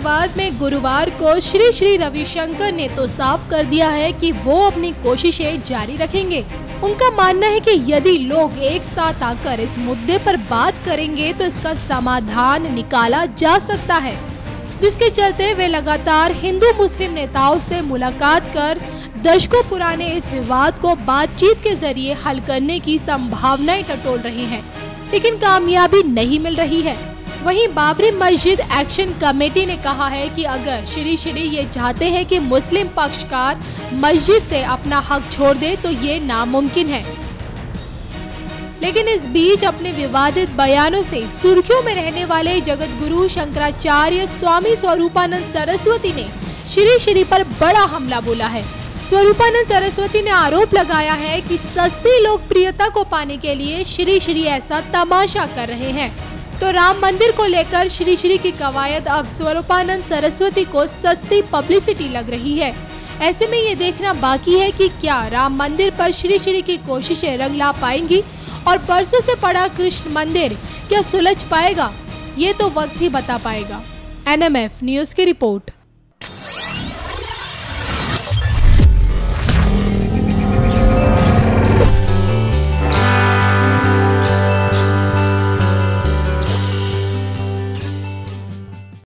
विवाद में गुरुवार को श्री श्री रविशंकर ने तो साफ कर दिया है कि वो अपनी कोशिशें जारी रखेंगे। उनका मानना है कि यदि लोग एक साथ आकर इस मुद्दे पर बात करेंगे तो इसका समाधान निकाला जा सकता है, जिसके चलते वे लगातार हिंदू मुस्लिम नेताओं से मुलाकात कर दशकों पुराने इस विवाद को बातचीत के जरिए हल करने की संभावनाएं टटोल रहे हैं, लेकिन कामयाबी नहीं मिल रही है। वहीं बाबरी मस्जिद एक्शन कमेटी ने कहा है कि अगर श्री श्री ये चाहते हैं कि मुस्लिम पक्षकार मस्जिद से अपना हक छोड़ दे तो ये नामुमकिन है। लेकिन इस बीच अपने विवादित बयानों से सुर्खियों में रहने वाले जगतगुरु शंकराचार्य स्वामी स्वरूपानंद सरस्वती ने श्री श्री पर बड़ा हमला बोला है। स्वरूपानंद सरस्वती ने आरोप लगाया है कि सस्ती लोकप्रियता को पाने के लिए श्री श्री ऐसा तमाशा कर रहे हैं। तो राम मंदिर को लेकर श्री श्री की कवायद अब स्वरूपानंद सरस्वती को सस्ती पब्लिसिटी लग रही है। ऐसे में ये देखना बाकी है कि क्या राम मंदिर पर श्री श्री की कोशिशें रंग ला पाएंगी और परसों से पड़ा कृष्ण मंदिर क्या सुलझ पाएगा, ये तो वक्त ही बता पाएगा। NMF न्यूज की रिपोर्ट।